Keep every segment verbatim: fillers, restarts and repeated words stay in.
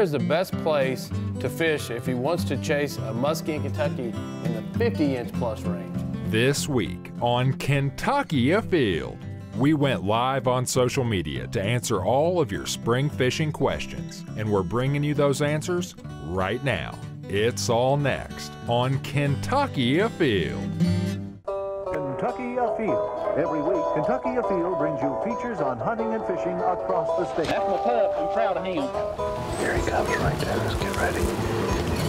where is the best place to fish if he wants to chase a muskie in Kentucky in the fifty inch plus range? This week on Kentucky Afield, we went live on social media to answer all of your spring fishing questions, and we're bringing you those answers right now. It's all next on Kentucky Afield. Kentucky Afield. Every week, Kentucky Afield brings you features on hunting and fishing across the state. That's my pup. I'm proud of him. Here he comes right there. Let's get ready.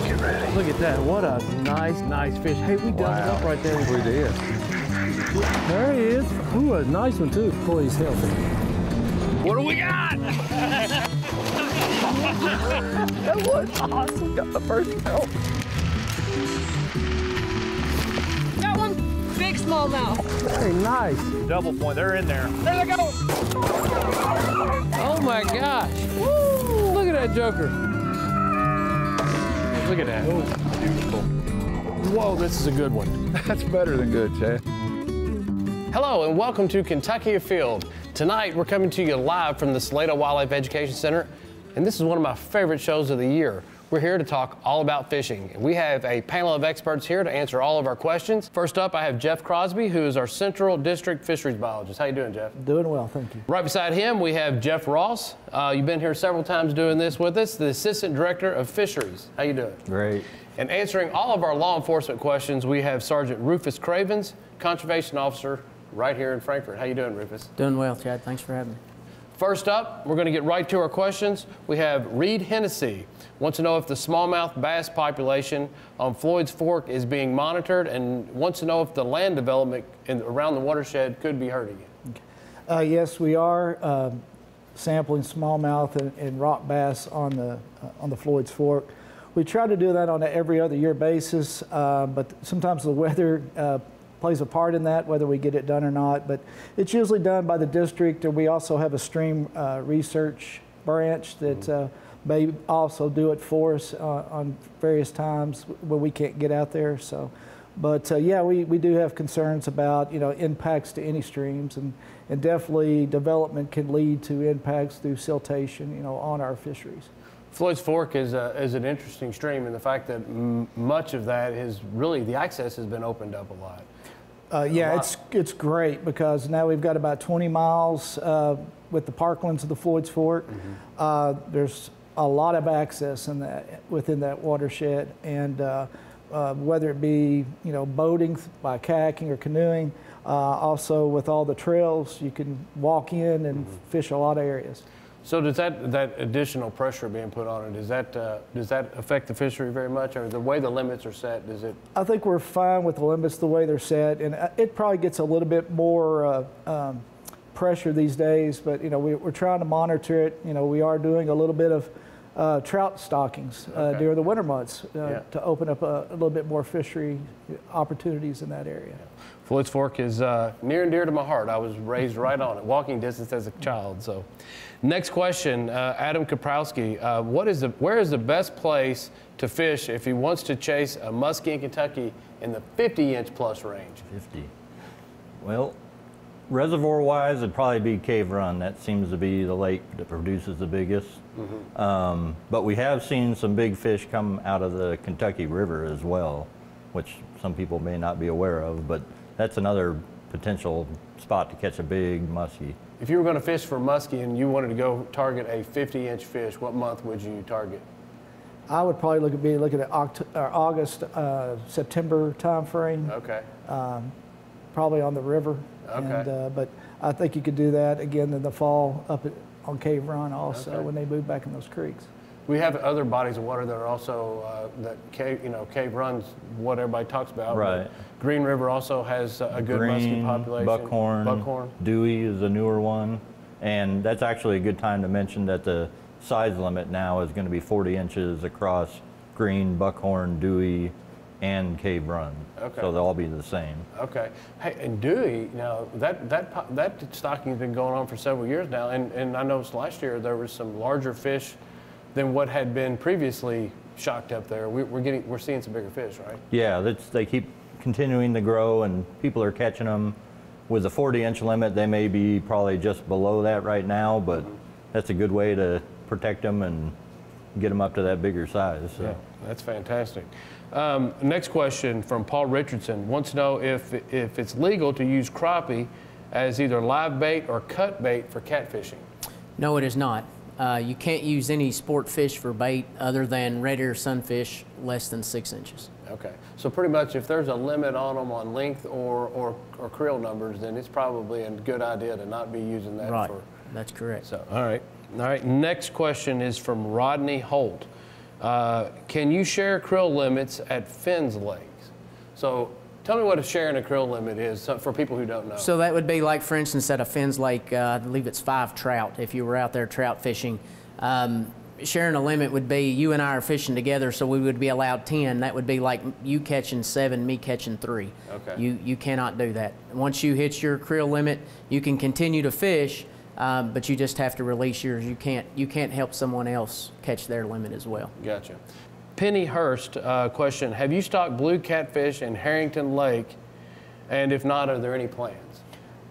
Get ready. Look at that. What a nice, nice fish. Hey, we wow. Done it up right there. We did. There he is. Ooh, a nice one, too. Boy, he's healthy. What do we got? That was awesome. Got the first girl. Got one. Big smallmouth. Very nice. Double point, they're in there. There they go. Oh my gosh. Woo, look at that joker. Look at that. Oh, beautiful. Whoa, this is a good one. That's better than good, Chad. Hello and welcome to Kentucky Afield. Tonight we're coming to you live from the Salado Wildlife Education Center, and this is one of my favorite shows of the year. We're here to talk all about fishing. We have a panel of experts here to answer all of our questions. First up, I have Jeff Crosby, who is our Central District Fisheries Biologist. How you doing, Jeff? Doing well, thank you. Right beside him, we have Jeff Ross. Uh, you've been here several times doing this with us, the Assistant Director of Fisheries. How you doing? Great. And answering all of our law enforcement questions, we have Sergeant Rufus Cravens, Conservation Officer right here in Frankfort. How you doing, Rufus? Doing well, Chad. Thanks for having me. First up, we're going to get right to our questions. We have Reed Hennessy. Wants to know if the smallmouth bass population on Floyd's Fork is being monitored, and wants to know if the land development in, around the watershed could be hurting it. Uh, yes, we are uh, sampling smallmouth and, and rock bass on the, uh, on the Floyd's Fork. We try to do that on an every other year basis, uh, but sometimes the weather uh, plays a part in that, whether we get it done or not, but it's usually done by the district, and we also have a stream uh, research branch that uh, may also do it for us uh, on various times when we can't get out there. So, but uh, yeah, we, we do have concerns about, you know, impacts to any streams, and, and definitely development can lead to impacts through siltation, you know, on our fisheries. Floyd's Fork is, a, is an interesting stream, and the fact that m much of that is really, the access has been opened up a lot. Uh, yeah, it's it's great because now we've got about twenty miles uh, with the parklands of the Floyd's Fork. Mm-hmm. uh, there's a lot of access in that within that watershed, and uh, uh, whether it be, you know, boating by kayaking or canoeing, uh, also with all the trails, you can walk in and mm-hmm. fish a lot of areas. So does that that additional pressure being put on it, does that uh, does that affect the fishery very much, or the way the limits are set? Does it? I think we're fine with the limits the way they're set, and it probably gets a little bit more uh, um, pressure these days. But you know, we, we're trying to monitor it. You know, we are doing a little bit of uh, trout stockings uh, okay. during the winter months uh, yeah. to open up a, a little bit more fishery opportunities in that area. Yeah. Floyd's Fork is uh, near and dear to my heart. I was raised right on it, walking distance as a child. So, next question, uh, Adam Kaprowski. Uh, what is the, where is the best place to fish if he wants to chase a muskie in Kentucky in the fifty inch plus range? fifty. Well, reservoir-wise, it'd probably be Cave Run. That seems to be the lake that produces the biggest. Mm-hmm. um, but we have seen some big fish come out of the Kentucky River as well, which some people may not be aware of, but that's another potential spot to catch a big muskie. If you were going to fish for muskie and you wanted to go target a fifty inch fish, what month would you target? I would probably look at be looking at Oct or August, uh, September time frame. Okay. Um, probably on the river. Okay. And, uh, but I think you could do that again in the fall up at, on Cave Run also okay. when they move back in those creeks. We have other bodies of water that are also, uh, that cave, you know, Cave Run's what everybody talks about. Right. Green River also has a good Green, muskie population. Buckhorn, Buckhorn. Dewey is a newer one. And that's actually a good time to mention that the size limit now is going to be forty inches across Green, Buckhorn, Dewey, and Cave Run. Okay. So they'll all be the same. Okay. Hey, and Dewey, now that that that stocking's been going on for several years now, and, and I noticed last year there was some larger fish than what had been previously shocked up there. We, we're getting, we're seeing some bigger fish, right? Yeah, that's, they keep continuing to grow, and people are catching them. With a forty inch limit, they may be probably just below that right now, but that's a good way to protect them and get them up to that bigger size. So. Yeah, that's fantastic. Um, next question from Paul Richardson. Wants to know if, if it's legal to use crappie as either live bait or cut bait for catfishing. No, it is not. Uh, you can't use any sport fish for bait other than red ear sunfish less than six inches. Okay, so pretty much if there's a limit on them on length or, or, or creel numbers, then it's probably a good idea to not be using that. Right, for, that's correct. So, all right, all right. Next question is from Rodney Holt. Uh, can you share creel limits at Finn's Lakes? So tell me what a sharing a creel limit is for people who don't know. So that would be like, for instance, at a Finn's Lake, uh, I believe it's five trout, if you were out there trout fishing. Um, sharing a limit would be you and I are fishing together, so we would be allowed ten. That would be like you catching seven, me catching three. Okay. You, you cannot do that. Once you hit your creel limit, you can continue to fish, um, but you just have to release yours. You can't, you can't help someone else catch their limit as well. Gotcha. Penny Hurst, uh, question, have you stocked blue catfish in Harrington Lake? And if not, are there any plans?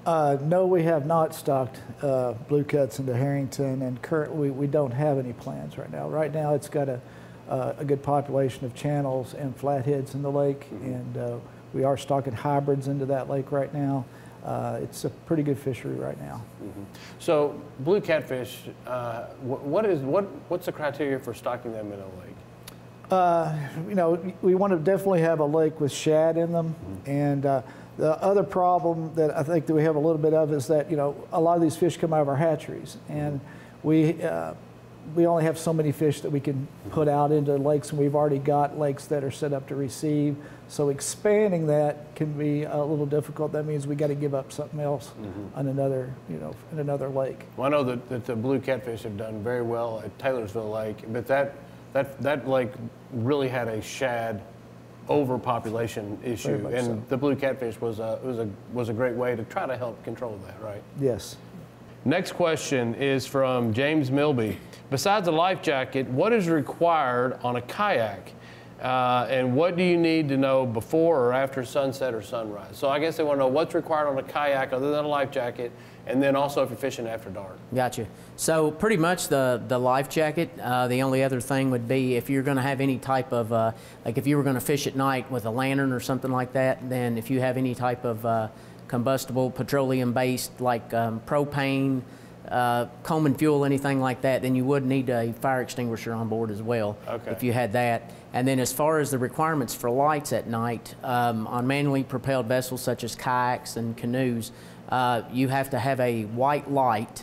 Uh, no, we have not stocked uh, blue cuts into Harrington, and currently we don't have any plans right now. Right now it's got a, uh, a good population of channels and flatheads in the lake, mm-hmm. and uh, we are stocking hybrids into that lake right now. Uh, it's a pretty good fishery right now. Mm-hmm. So blue catfish, uh, what is, what, what's the criteria for stocking them in a lake? Uh, you know, we want to definitely have a lake with shad in them. Mm-hmm. And uh, the other problem that I think that we have a little bit of is that, you know, a lot of these fish come out of our hatcheries. And we, uh, we only have so many fish that we can put out into lakes, and we've already got lakes that are set up to receive. So expanding that can be a little difficult. That means we got to give up something else mm-hmm. on another, you know, in another lake. Well, I know that, that the blue catfish have done very well at Taylorsville Lake, but that, That, that lake really had a shad overpopulation issue, and so. the blue catfish was a, was, a, was a great way to try to help control that, right? Yes. Next question is from James Milby. Besides a life jacket, what is required on a kayak, uh, and what do you need to know before or after sunset or sunrise? So I guess they want to know what's required on a kayak other than a life jacket, and then also if you're fishing after dark. Gotcha. So pretty much the, the life jacket, uh, the only other thing would be if you're gonna have any type of, uh, like if you were gonna fish at night with a lantern or something like that, then if you have any type of uh, combustible, petroleum-based, like um, propane, uh, common fuel, anything like that, then you would need a fire extinguisher on board as well, okay. if you had that. And then as far as the requirements for lights at night, um, on manually propelled vessels such as kayaks and canoes, Uh, you have to have a white light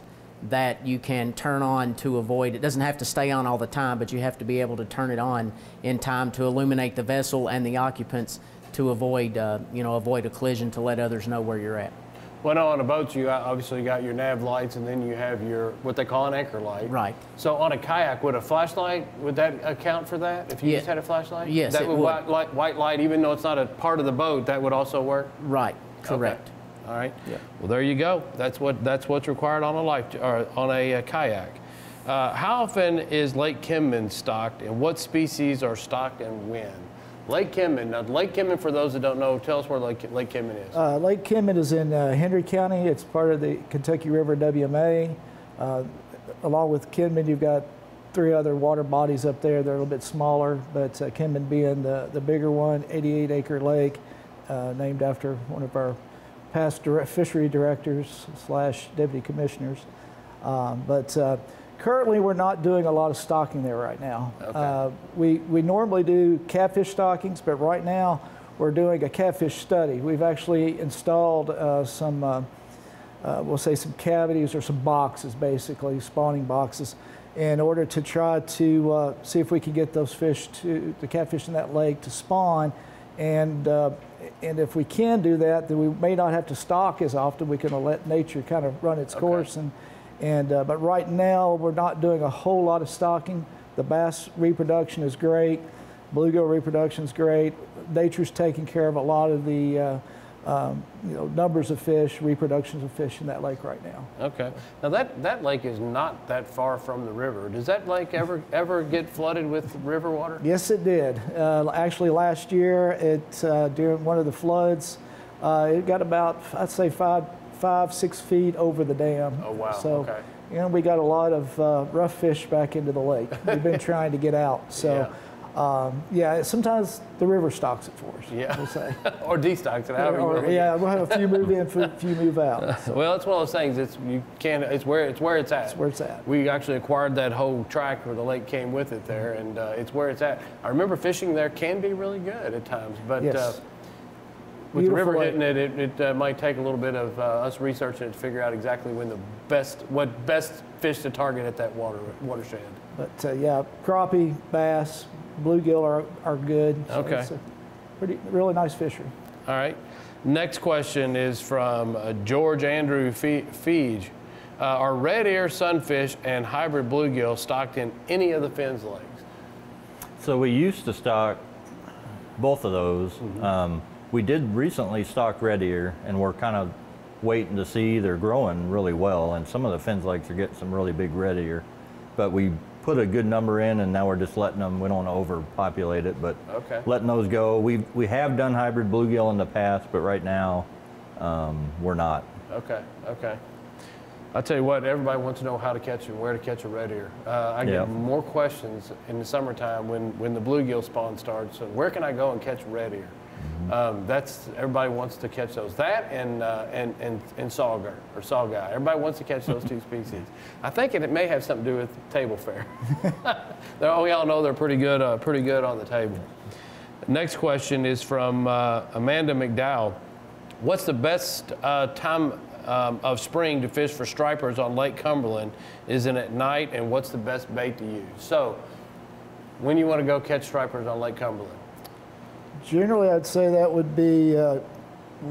that you can turn on to avoid. It doesn't have to stay on all the time, but you have to be able to turn it on in time to illuminate the vessel and the occupants to avoid, uh, you know, avoid a collision, to let others know where you're at. Well, no, on a boat, you obviously got your nav lights, and then you have your, what they call an anchor light. Right. So on a kayak, would a flashlight, would that account for that? If you yeah. just had a flashlight? Yes, that it would. White light, white light, even though it's not a part of the boat, that would also work? Right, correct. Okay. All right. Yeah. Well, there you go. That's what that's what's required on a life or on a, a kayak. Uh, how often is Lake Kenman stocked, and what species are stocked and when? Lake Kenman. Now, Lake Kenman, for those that don't know, tell us where Lake Lake Kenman is. Uh, Lake Kenman is in uh, Henry County. It's part of the Kentucky River W M A. Uh, along with Kenman, you've got three other water bodies up there. They're a little bit smaller, but uh, Kenman being the the bigger one, eighty-eight acre lake, uh, named after one of our past direct fishery directors slash deputy commissioners, um, but uh, currently we're not doing a lot of stocking there right now. Okay. Uh, we, we normally do catfish stockings, but right now we're doing a catfish study. We've actually installed uh, some, uh, uh, we'll say some cavities or some boxes, basically spawning boxes, in order to try to uh, see if we can get those fish to, the catfish in that lake to spawn. And, uh, and if we can do that, then we may not have to stock as often. We can let nature kind of run its okay. course. And, and, uh, but right now, we're not doing a whole lot of stocking. The bass reproduction is great. Bluegill reproduction is great. Nature's taking care of a lot of the uh, um, you know, numbers of fish, reproductions of fish in that lake right now. Okay. Now, that, that lake is not that far from the river. Does that lake ever ever get flooded with river water? Yes, it did. Uh, actually, last year, it uh, during one of the floods, uh, it got about, I'd say, five, five, six feet over the dam. Oh, wow. So okay. you know, we got a lot of uh, rough fish back into the lake. We've been trying to get out. So, yeah, um, yeah sometimes the river stocks it for us, yeah. we'll say. Or destocks it, however or, you want. Yeah, we'll have a few move in, a few move out. So. Well, it's one of those things. It's, you can, it's, where, it's where it's at. It's where it's at. We actually acquired that whole tract where the lake came with it there, and uh, it's where it's at. I remember fishing there can be really good at times, but yes. uh, with Beautiful the river hitting it, it, it uh, might take a little bit of uh, us researching it to figure out exactly when the best, what best fish to target at that water watershed. But uh, yeah, crappie, bass, bluegill are are good. So okay, it's a pretty really nice fishery. All right, next question is from uh, George Andrew Feige. Uh, are red ear sunfish and hybrid bluegill stocked in any of the Finn's Lakes? So we used to stock both of those. Mm-hmm. um, We did recently stock red ear, and we're kind of waiting to see. They're growing really well, and some of the Finn's Lakes are getting some really big red ear. But we put a good number in, and now we're just letting them, we don't overpopulate it, but okay. letting those go. We we have done hybrid bluegill in the past, but right now um, we're not. Okay, okay. I'll tell you what, everybody wants to know how to catch and where to catch a red ear. Uh, I yep. get more questions in the summertime when, when the bluegill spawn starts. So where can I go and catch red ear? Um, that's everybody wants to catch those. That and uh, and and and sauger or sawguy. Everybody wants to catch those two species. I think it, it may have something to do with table fare. We all know they're pretty good, uh, pretty good on the table. Next question is from uh, Amanda McDowell. What's the best uh, time um, of spring to fish for stripers on Lake Cumberland? Is it at night? And what's the best bait to use? So, when you want to go catch stripers on Lake Cumberland? Generally, I'd say that would be uh,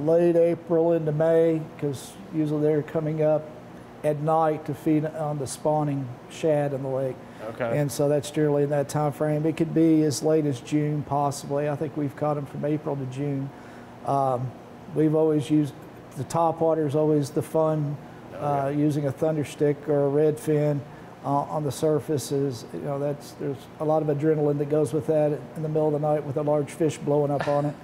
late April into May, because usually they're coming up at night to feed on the spawning shad in the lake. Okay. And so that's generally in that time frame. It could be as late as June, possibly. I think we've caught them from April to June. Um, we've always used, the topwater is always the fun, uh, okay. using a thunderstick or a red fin. Uh, on the surface is, you know, that's, there's a lot of adrenaline that goes with that in the middle of the night with a large fish blowing up on it.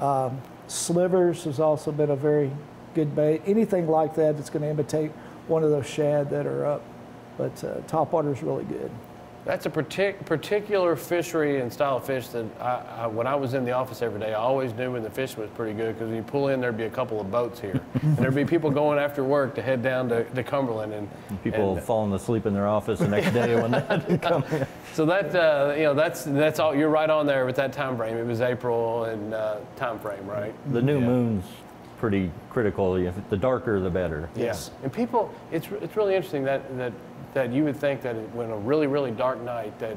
Um, slivers has also been a very good bait. Anything like that that's going to imitate one of those shad that are up. But uh, topwater is really good. That's a partic particular fishery and style of fish that I, I, when I was in the office every day, I always knew when the fish was pretty good, because when you pull in, there'd be a couple of boats here. And there'd be people going after work to head down to, to Cumberland. And, and people and, falling asleep in their office the next day when they come here. So that, uh, you know, that's, that's all, you're right on there with that time frame. It was April and uh, time frame, right? The new yeah. moon's pretty critical. The darker, the better. Yeah. Yes. And people, it's, it's really interesting that, that that you would think that when a really, really dark night that,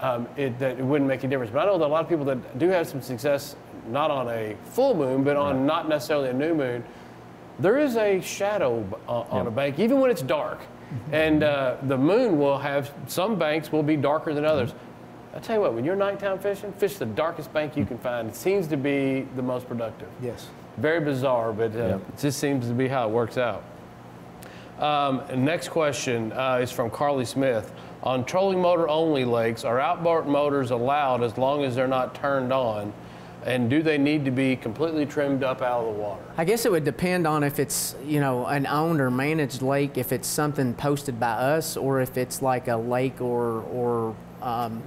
um, it, that it wouldn't make a difference. But I know that a lot of people that do have some success, not on a full moon, but on right. not necessarily a new moon, there is a shadow on, yep. on a bank, even when it's dark. And uh, the moon will have, some banks will be darker than others. I tell you what, when you're nighttime fishing, fish the darkest bank you can find. It seems to be the most productive. Yes. Very bizarre, but uh, yep. it just seems to be how it works out. Um, next question uh, is from Carly Smith. On trolling motor only lakes, are outboard motors allowed as long as they're not turned on? And do they need to be completely trimmed up out of the water? I guess it would depend on if it's, you know, an owned or managed lake, if it's something posted by us, or if it's like a lake or, or um,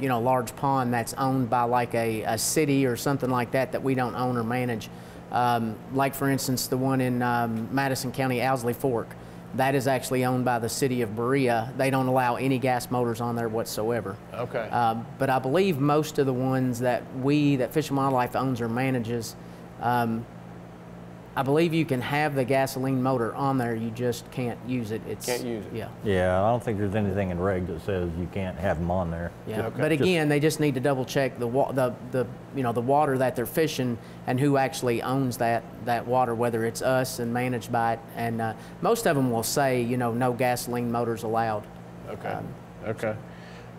you know, large pond that's owned by like a, a city or something like that that we don't own or manage. Um, like, for instance, the one in um, Madison County, Owsley Fork, that is actually owned by the city of Berea. They don't allow any gas motors on there whatsoever. Okay. Um, but I believe most of the ones that we, that Fish and Wildlife owns or manages, um, I believe you can have the gasoline motor on there. You just can't use it. It's, can't use it. Yeah. Yeah, I don't think there's anything in reg that says you can't have them on there. Yeah. Okay. But again, just, they just need to double check the wa the the you know the water that they're fishing and who actually owns that that water, whether it's us and managed by it. And uh, most of them will say, you know, no gasoline motors allowed. Okay. Um, okay.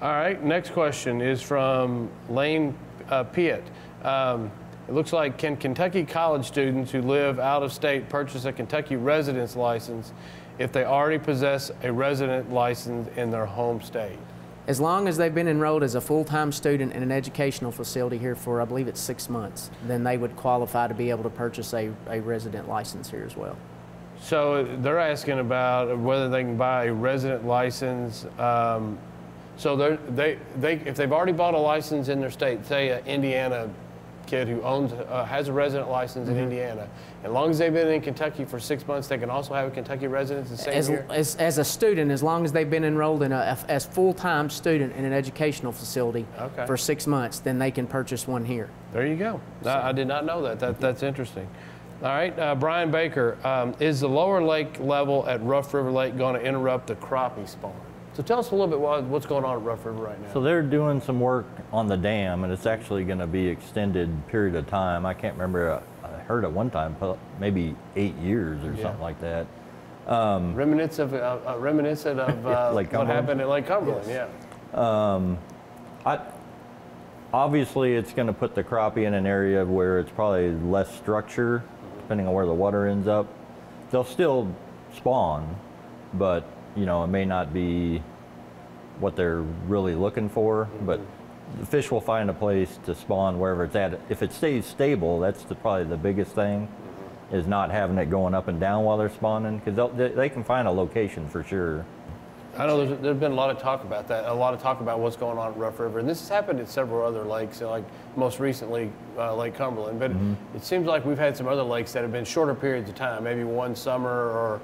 All right. Next question is from Lane uh, Pitt. Um, It looks like, can Kentucky college students who live out of state purchase a Kentucky residence license if they already possess a resident license in their home state? As long as they've been enrolled as a full-time student in an educational facility here for, I believe it's six months, then they would qualify to be able to purchase a, a resident license here as well. So they're asking about whether they can buy a resident license. Um, so they, they, if they've already bought a license in their state, say an Indiana kid who owns, uh, has a resident license mm-hmm. in Indiana, as long as they've been in Kentucky for six months, they can also have a Kentucky residence the same as, year? As, as a student, as long as they've been enrolled in a, as full-time student in an educational facility okay. for six months, then they can purchase one here. There you go. So, I, I did not know that. that that's interesting. All right, uh, Brian Baker, um, is the lower lake level at Rough River Lake going to interrupt the crappie spawn? So tell us a little bit what, what's going on at Rough River right now. So they're doing some work on the dam, and it's actually going to be extended period of time. I can't remember, uh, I heard at one time maybe eight years or yeah. something like that. Um, reminiscent of, uh, uh, reminiscent of uh, what happened at Lake Cumberland, yes. yeah. Um, I, obviously, it's going to put the crappie in an area where it's probably less structure, depending on where the water ends up. They'll still spawn, but you know, it may not be what they're really looking for, mm-hmm. but the fish will find a place to spawn wherever it's at. If it stays stable, that's the, probably the biggest thing, mm-hmm. is not having it going up and down while they're spawning, because they, they can find a location for sure. I know there's, there's been a lot of talk about that, a lot of talk about what's going on at Rough River, and this has happened at several other lakes, like most recently uh, Lake Cumberland, but mm-hmm. it seems like we've had some other lakes that have been shorter periods of time, maybe one summer or,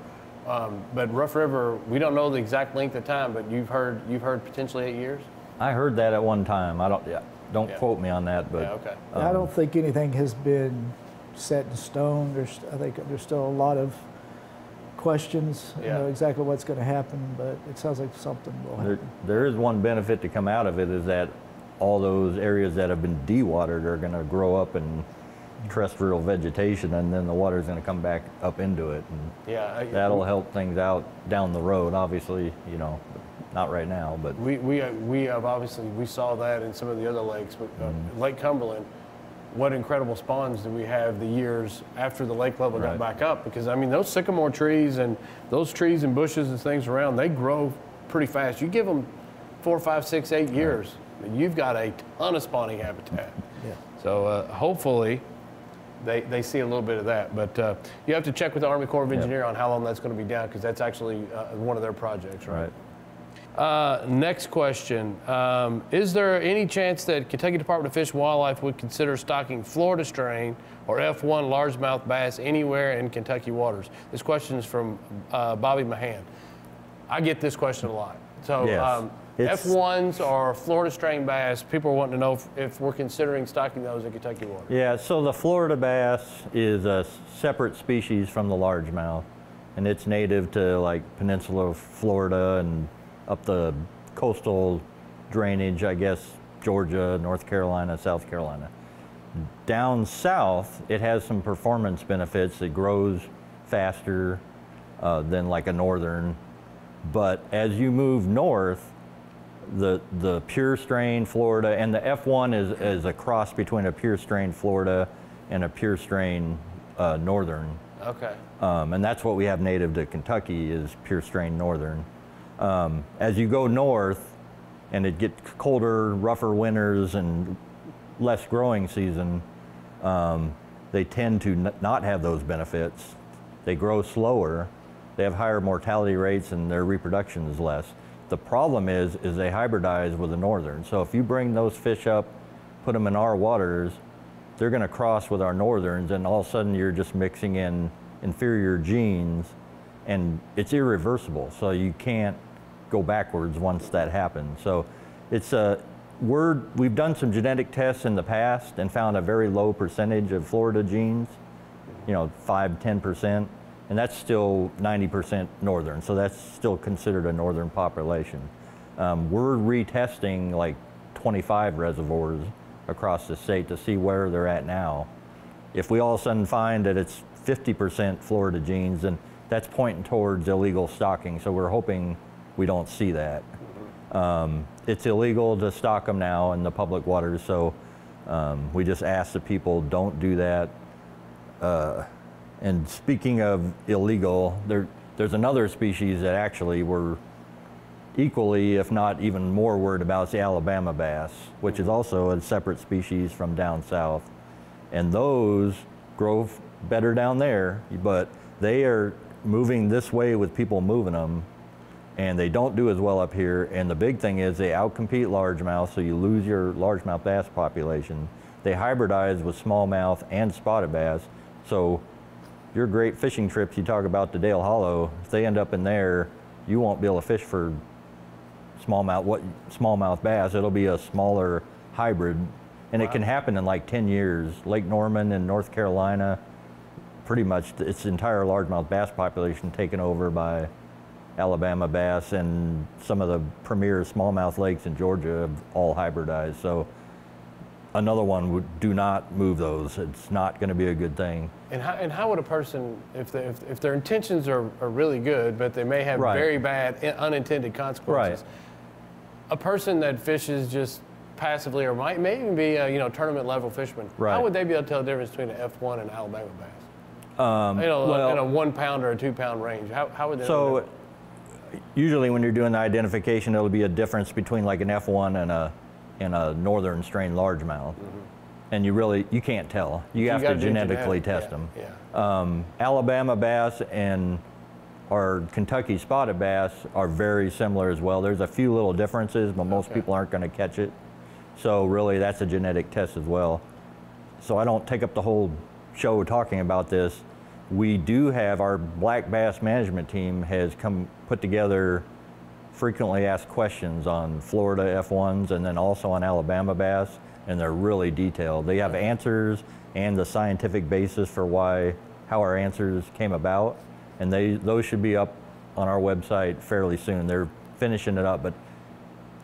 um, but Rough River, we don't know the exact length of time, but you've heard you've heard potentially eight years? I heard that at one time. I don't, yeah, don't yeah. quote me on that, but. Yeah, okay. um, I don't think anything has been set in stone. There's, I think there's still a lot of questions, yeah. you know exactly what's going to happen, but it sounds like something will happen. There, there is one benefit to come out of it, is that all those areas that have been dewatered are going to grow up in terrestrial vegetation, and then the water is going to come back up into it, and yeah, I, that'll help things out down the road. Obviously, you know, not right now, but we we we have obviously we saw that in some of the other lakes, but uh, mm-hmm. Lake Cumberland. What incredible spawns do we have the years after the lake level got right. back up? Because I mean, those sycamore trees and those trees and bushes and things around, they grow pretty fast. You give them four, five, six, eight years, right. and you've got a ton of spawning habitat. Yeah. So uh, hopefully they, they see a little bit of that. But uh, you have to check with the Army Corps of Engineers yep. on how long that's going to be down, because that's actually uh, one of their projects, right? right. Uh, next question, um, is there any chance that Kentucky Department of Fish and Wildlife would consider stocking Florida strain or F one largemouth bass anywhere in Kentucky waters? This question is from uh, Bobby Mahan. I get this question a lot. So yes. um, F ones or Florida strain bass, people are wanting to know if, if we're considering stocking those in Kentucky waters. Yeah, so the Florida bass is a separate species from the largemouth, and it's native to like Peninsula Florida and up the coastal drainage, I guess, Georgia, North Carolina, South Carolina. Down south, it has some performance benefits. It grows faster uh, than like a northern, but as you move north, the the pure strain Florida, and the F one is, is a cross between a pure strain Florida and a pure strain uh, northern. Okay. Um, and that's what we have native to Kentucky, is pure strain northern. Um, as you go north and it gets colder, rougher winters and less growing season, um, they tend to n not have those benefits. They grow slower, they have higher mortality rates, and their reproduction is less. The problem is, is they hybridize with the northern. So if you bring those fish up, put them in our waters, they're going to cross with our northerns, and all of a sudden you're just mixing in inferior genes, and it's irreversible. So you can't go backwards once that happens. So it's a word, we've done some genetic tests in the past and found a very low percentage of Florida genes, you know, five, ten percent, and that's still ninety percent northern. So that's still considered a northern population. Um, we're retesting like twenty-five reservoirs across the state to see where they're at now. If we all of a sudden find that it's fifty percent Florida genes, and that's pointing towards illegal stocking, so we're hoping we don't see that. Um, it's illegal to stock them now in the public waters, so um, we just ask the people, don't do that. Uh, and speaking of illegal, there, there's another species that actually we're equally, if not even more worried about, it's the Alabama bass, which is also a separate species from down south. And those grow better down there, but they are moving this way with people moving them, and they don't do as well up here. And the big thing is they outcompete largemouth, so you lose your largemouth bass population. They hybridize with smallmouth and spotted bass. So your great fishing trips you talk about to Dale Hollow, if they end up in there, you won't be able to fish for smallmouth, what, smallmouth bass. It'll be a smaller hybrid. And wow. It can happen in like ten years. Lake Norman in North Carolina, pretty much its entire largemouth bass population taken over by Alabama bass, and some of the premier smallmouth lakes in Georgia have all hybridized. So another one would, do not move those. It's not going to be a good thing. And how, and how would a person, if, they, if, if their intentions are, are really good, but they may have right. very bad unintended consequences, right. a person that fishes just passively or might may even be a, you know, tournament level fisherman, right. how would they be able to tell the difference between an F one and Alabama bass? Um, you know, well, in a one pound or a two pound range, how, how would they so, know? Usually when you're doing the identification, it'll be a difference between like an F one and a and a northern strain largemouth, mm-hmm. and you really you can't tell. You so have you to genetically genetic, test yeah, them. Yeah. Um, Alabama bass and our Kentucky spotted bass are very similar as well. There's a few little differences, but most okay. people aren't going to catch it. So really, that's a genetic test as well. So I don't take up the whole show talking about this. We do have our black bass management team has come put together frequently asked questions on Florida F ones and then also on Alabama bass, and they're really detailed. They have answers and the scientific basis for why, how our answers came about, and they those should be up on our website fairly soon. They're finishing it up, but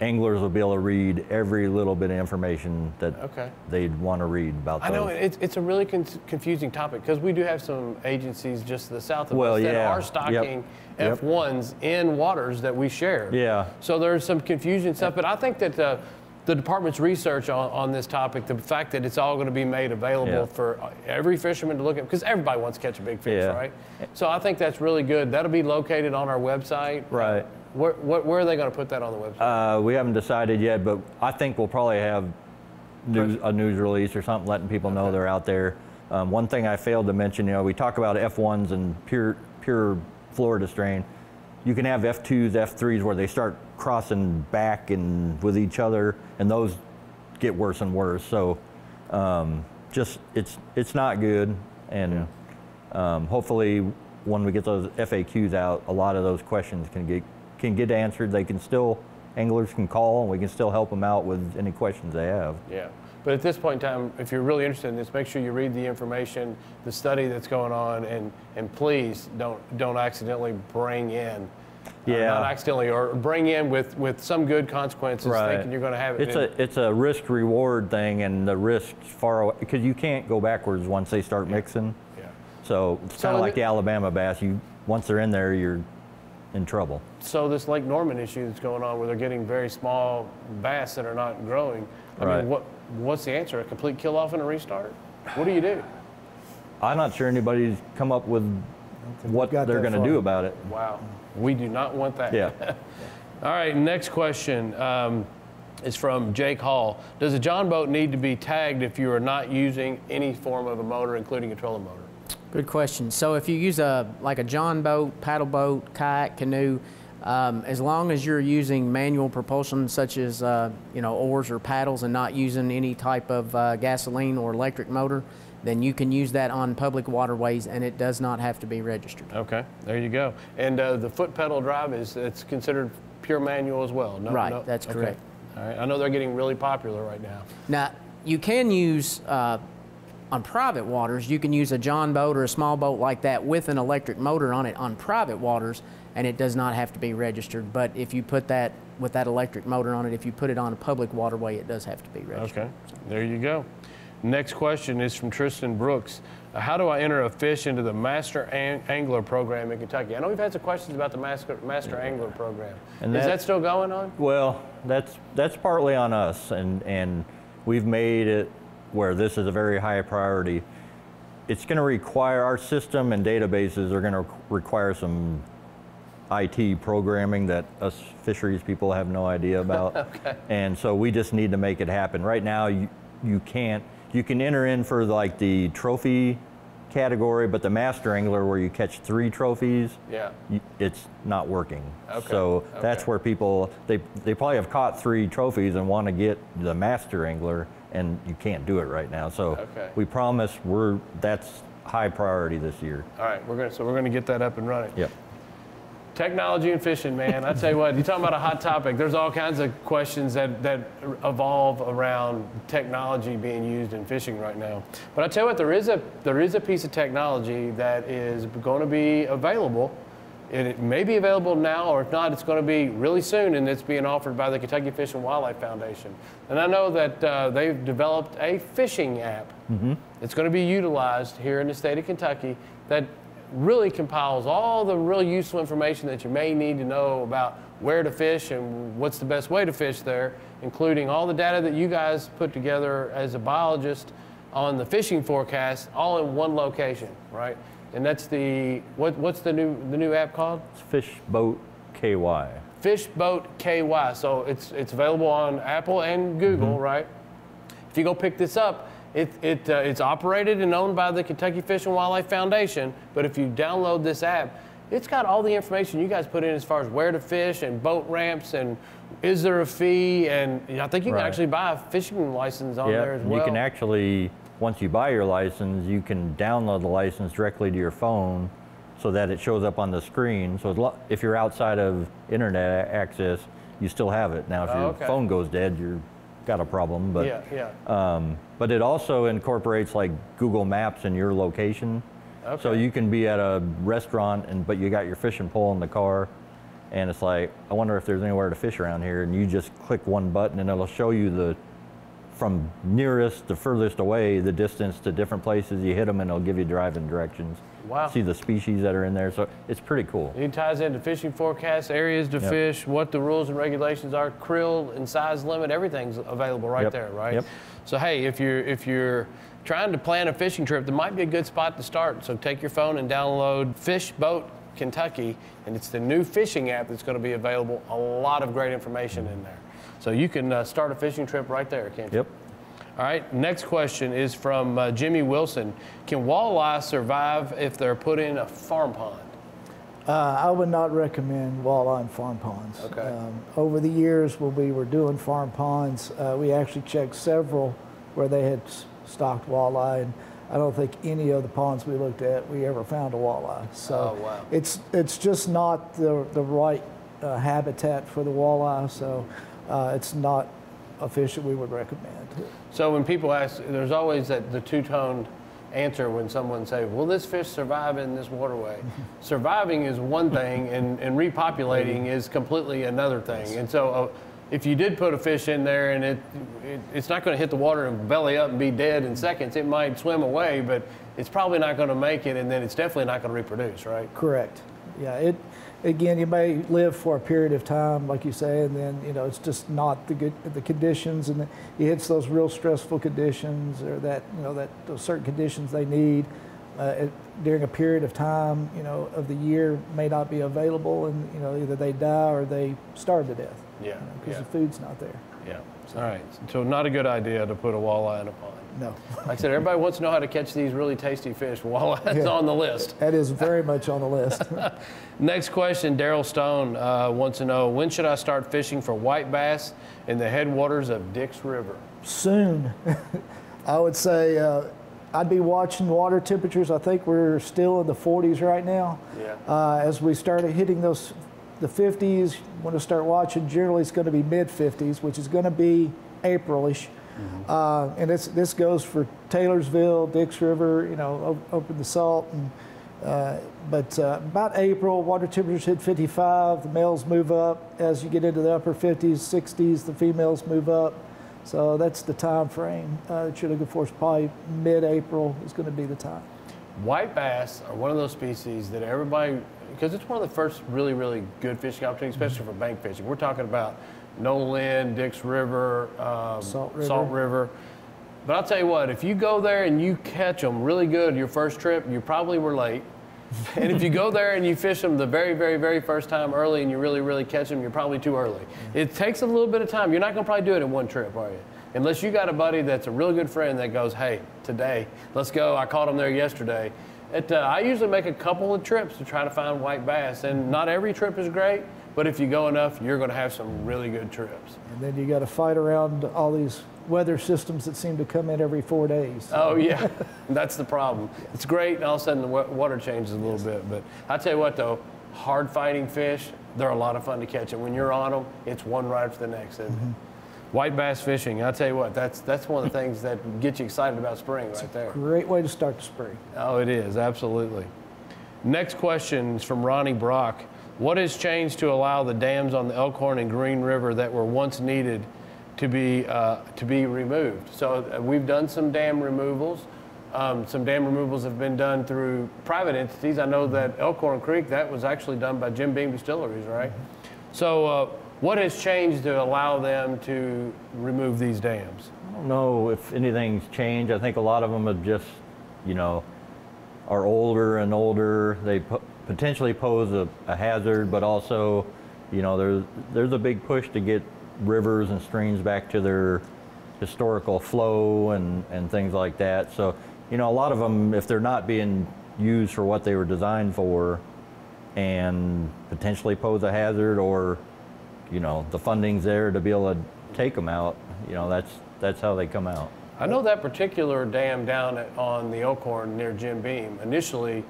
anglers will be able to read every little bit of information that okay. they'd want to read about those. I know it's, it's a really con confusing topic because we do have some agencies just to the south of well, us yeah. that are stocking yep. F ones yep. in waters that we share. Yeah. So there's some confusion stuff, but I think that uh, the department's research on, on this topic, the fact that it's all going to be made available yeah. for every fisherman to look at, because everybody wants to catch a big fish, yeah. right? So I think that's really good. That'll be located on our website. Right. Where, where are they going to put that on the website? Uh, we haven't decided yet, but I think we'll probably have news, a news release or something letting people know okay. they're out there. Um, one thing I failed to mention, you know, we talk about F ones and pure, pure Florida strain. You can have F twos, F threes where they start crossing back and with each other, and those get worse and worse. So um, just it's, it's not good, and yeah. um, hopefully when we get those F A Qs out, a lot of those questions can get can get answered. They can still, anglers can call, and we can still help them out with any questions they have. Yeah, but at this point in time, if you're really interested in this, make sure you read the information, the study that's going on, and and please don't don't accidentally bring in, yeah, uh, not accidentally, or bring in with with some good consequences, right. thinking you're going to have it. It's a it's a risk reward thing, and the risks far away because you can't go backwards once they start yeah. mixing. Yeah. So it's so kind of like the Alabama bass. You once they're in there, you're in trouble. So this Lake Norman issue that's going on where they're getting very small bass that are not growing, I right. mean, what, what's the answer? A complete kill off and a restart? What do you do? I'm not sure anybody's come up with what they're going to do about it. Wow. We do not want that. Yeah. All right, next question um, is from Jake Hall. Does a John boat need to be tagged if you are not using any form of a motor, including a trolling motor? Good question. So if you use a like a John boat, paddle boat, kayak, canoe, um, as long as you're using manual propulsion such as uh, you know, oars or paddles and not using any type of uh, gasoline or electric motor, then you can use that on public waterways and it does not have to be registered. Okay, there you go. And uh, the foot pedal drive is it's considered pure manual as well. No, right, no, that's okay. correct. All right. I know they're getting really popular right now. Now you can use. Uh, On private waters, you can use a John boat or a small boat like that with an electric motor on it on private waters, and it does not have to be registered. But if you put that with that electric motor on it, if you put it on a public waterway, it does have to be registered. Okay, there you go. Next question is from Tristan Brooks. How do I enter a fish into the Master Ang Angler program in Kentucky? I know we've had some questions about the Master, master yeah. Angler program. And is that, that still going on? Well, that's that's partly on us, and, and we've made it where this is a very high priority. It's gonna require, our system and databases are gonna require some I T programming that us fisheries people have no idea about. Okay. And so we just need to make it happen. Right now, you, you can't, you can enter in for like the trophy category, but the master angler where you catch three trophies, yeah, it's not working. Okay. So okay. that's where people, they, they probably have caught three trophies and want to get the master angler, and you can't do it right now. So okay. we promise we're, that's high priority this year. All right, we're gonna, so we're going to get that up and running. Yep. Technology and fishing, man. I tell you what, you're talking about a hot topic. There's all kinds of questions that, that evolve around technology being used in fishing right now. But I tell you what, there is a, there is a piece of technology that is going to be available. And it may be available now, or if not, it's going to be really soon, and it's being offered by the Kentucky Fish and Wildlife Foundation. And I know that uh, they've developed a fishing app mm-hmm. that's going to be utilized here in the state of Kentucky that really compiles all the really useful information that you may need to know about where to fish and what's the best way to fish there, including all the data that you guys put together as a biologist on the fishing forecast, all in one location, right? And that's the, what, what's the new the new app called? It's Fishboat K Y. Fishboat K Y, so it's, it's available on Apple and Google, mm-hmm. right? If you go pick this up, It, it, uh, it's operated and owned by the Kentucky Fish and Wildlife Foundation, but if you download this app, it's got all the information you guys put in as far as where to fish and boat ramps and is there a fee, and I think you right. can actually buy a fishing license on yep. there as well. You can actually, once you buy your license, you can download the license directly to your phone so that it shows up on the screen. So if you're outside of internet access, you still have it. Now if oh, your okay. phone goes dead, you're got a problem, but yeah, yeah. Um, but it also incorporates like Google Maps and your location, okay. so you can be at a restaurant and but you got your fishing pole in the car, and it's like I wonder if there's anywhere to fish around here, and you just click one button and it'll show you the from nearest to furthest away the distance to different places. You hit them and it'll give you driving directions. Wow. See the species that are in there, so it's pretty cool. It ties into fishing forecasts, areas to yep. fish, what the rules and regulations are, krill and size limit, everything's available right yep. there, right? Yep. So hey, if you're, if you're trying to plan a fishing trip, there might be a good spot to start. So take your phone and download Fishboat Kentucky, and it's the new fishing app that's going to be available. A lot of great information in there. So you can uh, start a fishing trip right there, can't you? Yep. All right, next question is from uh, Jimmy Wilson. Can walleye survive if they're put in a farm pond? Uh, I would not recommend walleye in farm ponds. Okay. Um, over the years when we were doing farm ponds, uh, we actually checked several where they had stocked walleye, and I don't think any of the ponds we looked at we ever found a walleye. So oh, wow. it's, it's just not the, the right uh, habitat for the walleye, so uh, it's not a fish that we would recommend. So when people ask, there's always that the two-toned answer when someone says, will this fish survive in this waterway? Surviving is one thing, and, and repopulating is completely another thing. And so uh, if you did put a fish in there, and it, it it's not going to hit the water and belly up and be dead in seconds. It might swim away, but it's probably not going to make it, and then it's definitely not going to reproduce, right? Correct. Yeah, it, again, you may live for a period of time, like you say, and then, you know, it's just not the good, the conditions, and it hits those real stressful conditions, or that, you know, that those certain conditions they need uh, it, during a period of time, you know, of the year may not be available, and, you know, either they die or they starve to death. Yeah. Because you know, yeah. the food's not there. Yeah. So, all right. So not a good idea to put a walleye in a pond. No. Like I said, everybody wants to know how to catch these really tasty fish. Walleye's yeah. on the list. That is very much on the list. Next question, Daryl Stone uh, wants to know, when should I start fishing for white bass in the headwaters of Dix River? Soon. I would say uh, I'd be watching water temperatures. I think we're still in the forties right now. Yeah. Uh, as we started hitting those the fifties, when I start watching, generally it's going to be mid fifties, which is going to be April-ish. Mm-hmm. uh, and it's, this goes for Taylorsville, Dix River, you know, up in the salt. And, uh, but uh, about April, water temperatures hit fifty-five, the males move up. As you get into the upper fifties, sixties, the females move up. So that's the time frame uh, that you're looking for. It's probably mid-April is going to be the time. White bass are one of those species that everybody, because it's one of the first really, really good fishing opportunities, especially mm-hmm. for bank fishing. We're talking about Nolan, Dix River, um, Salt River, Salt River. But I'll tell you what, if you go there and you catch them really good your first trip, you probably were late. And if you go there and you fish them the very, very, very first time early and you really, really catch them, you're probably too early. Yeah. It takes a little bit of time. You're not going to probably do it in one trip, are you? Unless you got a buddy that's a really good friend that goes, hey, today, let's go. I caught them there yesterday. It, uh, I usually make a couple of trips to try to find white bass, and not every trip is great, but if you go enough, you're going to have some really good trips. And then you got to fight around all these weather systems that seem to come in every four days. Oh, yeah. That's the problem. It's great, and all of a sudden the water changes a little yes. bit. But I tell you what, though, hard fighting fish, they're a lot of fun to catch. And when you're on them, it's one right after the next, isn't mm-hmm. it? White bass fishing, I'll tell you what, that's that's one of the things that gets you excited about spring it's right there. A great way to start the spring. Oh, it is, absolutely. Next question is from Ronnie Brock. What has changed to allow the dams on the Elkhorn and Green River that were once needed to be, uh, to be removed? So uh, we've done some dam removals. Um, some dam removals have been done through private entities. I know that Elkhorn Creek, that was actually done by Jim Beam Distilleries, right? So. Uh, What has changed to allow them to remove these dams? I don't know if anything's changed. I think a lot of them have just, you know, are older and older. They po potentially pose a, a hazard, but also, you know, there's, there's a big push to get rivers and streams back to their historical flow and, and things like that. So, you know, a lot of them, if they're not being used for what they were designed for and potentially pose a hazard, or you know, the funding's there to be able to take them out, you know, that's that's how they come out. I know that particular dam down at, on the Elkhorn near Jim Beam, initially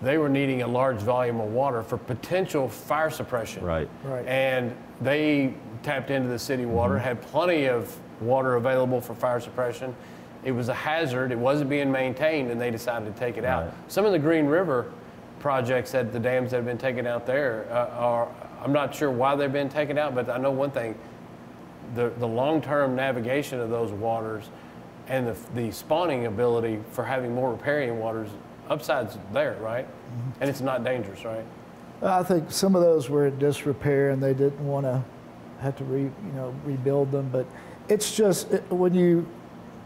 they were needing a large volume of water for potential fire suppression. Right. Right. And they tapped into the city water, mm-hmm. had plenty of water available for fire suppression. It was a hazard, it wasn't being maintained, and they decided to take it out. Right. Some of the Green River projects at the dams that have been taken out there uh, are, I'm not sure why they've been taken out, but I know one thing, the, the long-term navigation of those waters and the, the spawning ability for having more riparian waters, upside's there, right? Mm-hmm. And it's not dangerous, right? I think some of those were in disrepair and they didn't want to have to re, you know, rebuild them, but it's just it, when you,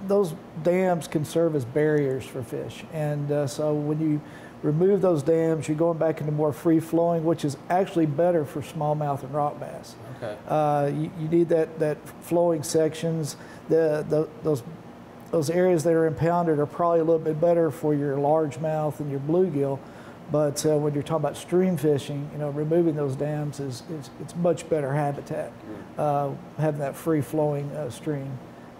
those dams can serve as barriers for fish. And uh, so when you remove those dams, you're going back into more free-flowing, which is actually better for smallmouth and rock bass. Okay. Uh, you, you need that, that flowing sections. The, the, those, those areas that are impounded are probably a little bit better for your largemouth and your bluegill, but uh, when you're talking about stream fishing, you know, removing those dams is, is it's much better habitat, uh, having that free-flowing uh, stream,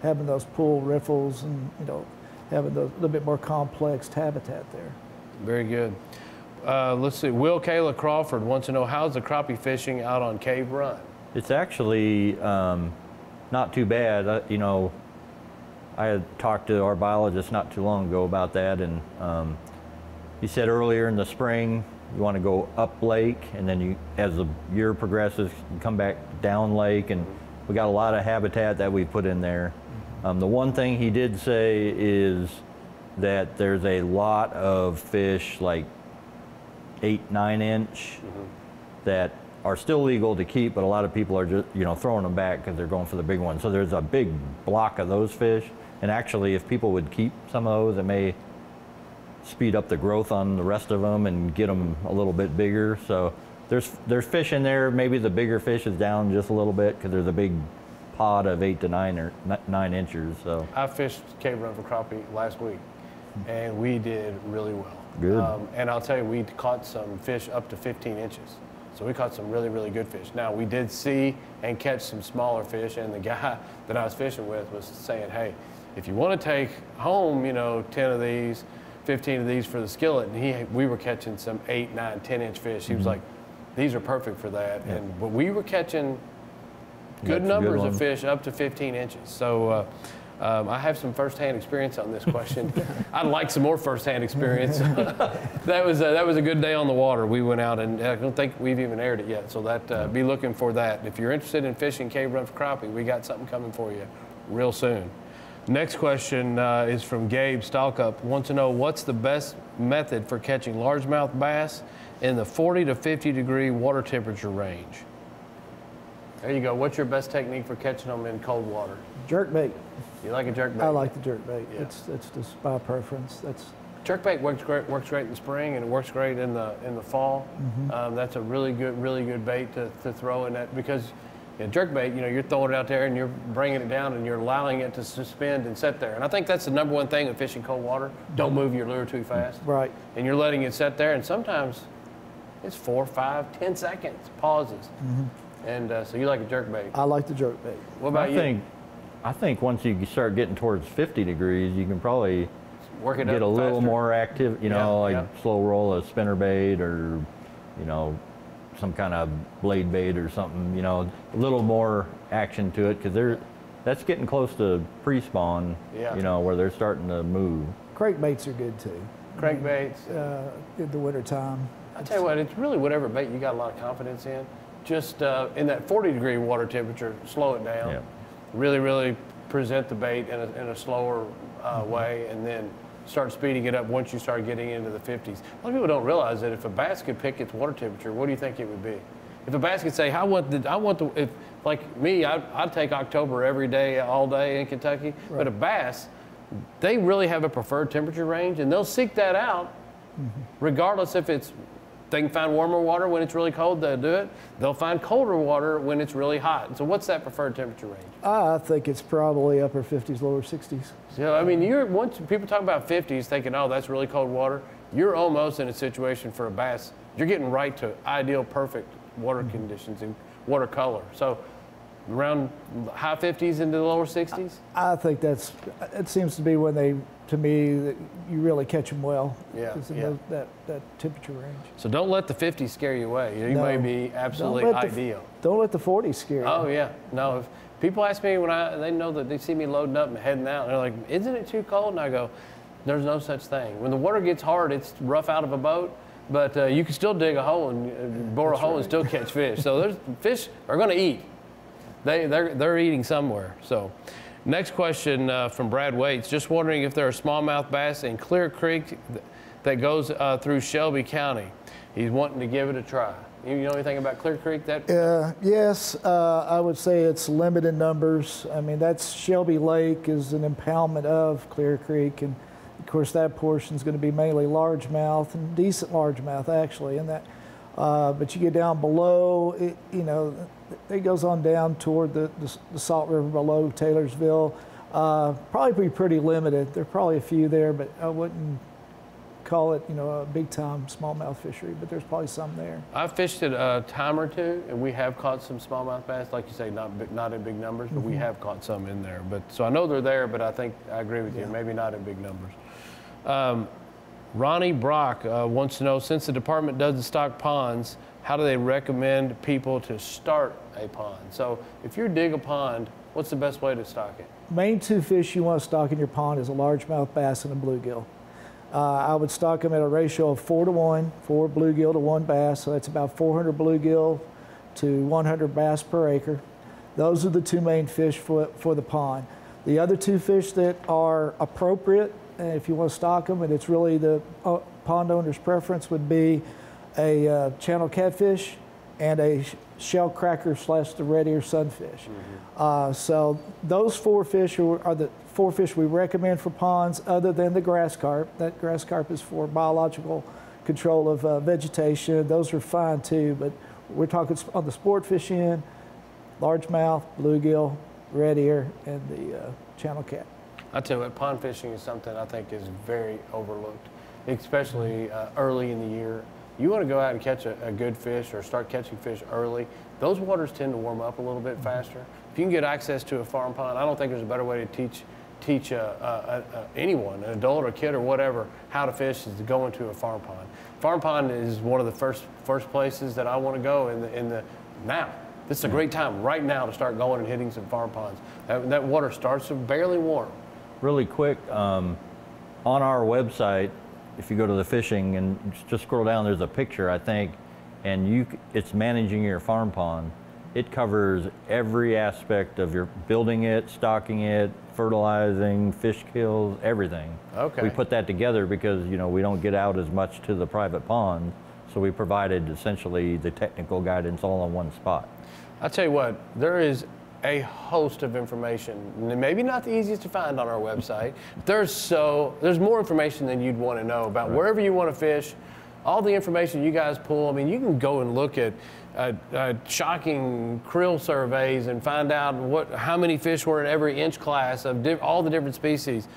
having those pool riffles and, you know, having those, a little bit more complex habitat there. Very good. Uh, let's see, Will Kayla Crawford wants to know, how's the crappie fishing out on Cave Run? It's actually um, not too bad. I, you know, I had talked to our biologist not too long ago about that, and um, he said earlier in the spring, you want to go up lake, and then you, as the year progresses, you come back down lake, and we got a lot of habitat that we put in there. Um, the one thing he did say is that there's a lot of fish like eight, nine inch mm-hmm. that are still legal to keep, but a lot of people are just, you know, throwing them back because they're going for the big ones. So there's a big block of those fish. And actually, if people would keep some of those, it may speed up the growth on the rest of them and get them a little bit bigger. So there's, there's fish in there. Maybe the bigger fish is down just a little bit because there's a big pod of eight to nine or nine inches. So I fished Cave Run for crappie last week, and we did really well. Good. Um, and I'll tell you, we caught some fish up to fifteen inches. So we caught some really, really good fish. Now, we did see and catch some smaller fish, and the guy that I was fishing with was saying, hey, if you want to take home, you know, ten of these, fifteen of these for the skillet, and he, we were catching some eight, nine, ten inch fish. He mm-hmm. was like, these are perfect for that. Yeah. And but we were catching good That's numbers good of fish up to fifteen inches. So. Uh, Um, I have some firsthand experience on this question. I'd like some more firsthand experience. that was a, that was a good day on the water. We went out, and I don't think we've even aired it yet. So that uh, be looking for that. If you're interested in fishing Cave Run for crappie, we got something coming for you real soon. Next question uh, is from Gabe Stalkup. Wants to know what's the best method for catching largemouth bass in the forty to fifty degree water temperature range. There you go. What's your best technique for catching them in cold water? Jerkbait. You like a jerkbait? I like the jerkbait. Yeah. It's it's just my preference. That's jerkbait works great. Works great in the spring, and it works great in the in the fall. Mm-hmm. um, that's a really good really good bait to, to throw in that, because You know, jerkbait, you know, you're throwing it out there and you're bringing it down and you're allowing it to suspend and sit there. And I think that's the number one thing with fishing cold water. Don't move your lure too fast. Right. And you're letting it sit there, and sometimes it's four, five, ten seconds, pauses. Mm-hmm. And uh, so you like a jerkbait. I like the jerkbait. What about I you? Think, I think once you start getting towards fifty degrees, you can probably Work it get up a faster. little more active, you know, yeah, like yeah. slow roll a spinnerbait or, you know, some kind of blade bait or something, you know, a little more action to it, because they're that's getting close to pre-spawn, yeah. you know, where they're starting to move. Crankbaits are good too. Crankbaits. Uh, in the wintertime. I'll tell you what, it's really whatever bait you got a lot of confidence in. Just uh, in that forty degree water temperature, slow it down. Yeah. Really, really present the bait in a, in a slower uh, mm-hmm. way, and then start speeding it up once you start getting into the fifties. A lot of people don't realize that if a bass could pick its water temperature, what do you think it would be? If a bass could say, I want the, I want the, if, like me, I, I'd take October every day, all day in Kentucky. Right. But a bass, they really have a preferred temperature range, and they'll seek that out mm-hmm. regardless if it's, they can find warmer water when it's really cold, they'll do it. They'll find colder water when it's really hot. So what's that preferred temperature range? I think it's probably upper fifties, lower sixties. So, I mean, you're once people talk about fifties thinking, oh, that's really cold water. You're almost in a situation for a bass. You're getting right to ideal, perfect water mm-hmm. conditions and water color. So around high fifties into the lower sixties? I, I think that's, it seems to be when they, to me, that you really catch them well. Yeah, yeah. Those, that, that temperature range. So don't let the fifties scare you away. You no, may be absolutely don't ideal. The, don't let the forties scare you. Oh, yeah. No, if people ask me when I, they know that they see me loading up and heading out, and they're like, isn't it too cold? And I go, there's no such thing. When the water gets hard, it's rough out of a boat, but uh, you can still dig a hole and uh, bore That's a hole right. and still catch fish. So there's, fish are going to eat. They, they're, they're eating somewhere, so. Next question uh, from Brad Waits. Just wondering if there are smallmouth bass in Clear Creek th that goes uh, through Shelby County. He's wanting to give it a try. You know anything about Clear Creek? That uh, yes, uh, I would say it's limited numbers. I mean, that's Shelby Lake is an impoundment of Clear Creek, and of course that portion is going to be mainly largemouth and decent largemouth actually. And that, uh, but you get down below, it, you know. It goes on down toward the, the, the Salt River below Taylorsville. Uh, probably be pretty limited. There are probably a few there, but I wouldn't call it, you know, a big-time smallmouth fishery, but there's probably some there. I've fished it a time or two, and we have caught some smallmouth bass. Like you say, not, not in big numbers, but mm-hmm. we have caught some in there. But so I know they're there, but I think I agree with you. Yeah. Maybe not in big numbers. Um, Ronnie Brock uh, wants to know, since the department doesn't stock ponds, how do they recommend people to start a pond? So if you dig a pond, what's the best way to stock it? Main two fish you want to stock in your pond is a largemouth bass and a bluegill. Uh, I would stock them at a ratio of four to one, four bluegill to one bass. So that's about four hundred bluegill to one hundred bass per acre. Those are the two main fish for, for the pond. The other two fish that are appropriate, and if you want to stock them, and it's really the uh, pond owner's preference, would be a uh, channel catfish and a shell cracker slash the red ear sunfish. Mm-hmm. uh, so those four fish are, are the four fish we recommend for ponds, other than the grass carp. That grass carp is for biological control of uh, vegetation. Those are fine too, but we're talking on the sport fish end, largemouth, bluegill, red ear, and the uh, channel cat. I tell you what, pond fishing is something I think is very overlooked, especially uh, early in the year. You want to go out and catch a, a good fish or start catching fish early. Those waters tend to warm up a little bit faster. If you can get access to a farm pond, I don't think there's a better way to teach teach a, a, a, anyone, an adult or kid or whatever, how to fish is to go into a farm pond. Farm pond is one of the first first places that I want to go in the, in the now. This is a great time right now to start going and hitting some farm ponds. That, that water starts to barely warm. Really quick, um, on our website, if you go to the fishing and just scroll down, there's a picture, I think, and you it's managing your farm pond. It covers every aspect of your building it, stocking it, fertilizing, fish kills, everything. Okay. We put that together because, you know, we don't get out as much to the private pond, so we provided essentially the technical guidance all on one spot. I'll tell you what, there is a host of information, maybe not the easiest to find on our website. There's so there's more information than you'd want to know about right. wherever you want to fish, all the information you guys pull. I mean, you can go and look at uh, uh, shocking krill surveys and find out what, how many fish were in every inch class of all the different species.